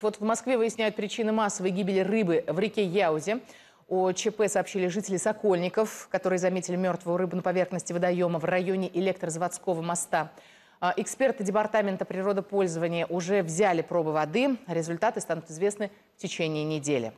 Вот в Москве выясняют причины массовой гибели рыбы в реке Яузе. О ЧП сообщили жители Сокольников, которые заметили мертвую рыбу на поверхности водоема в районе электрозаводского моста. Эксперты департамента природопользования уже взяли пробы воды. Результаты станут известны в течение недели.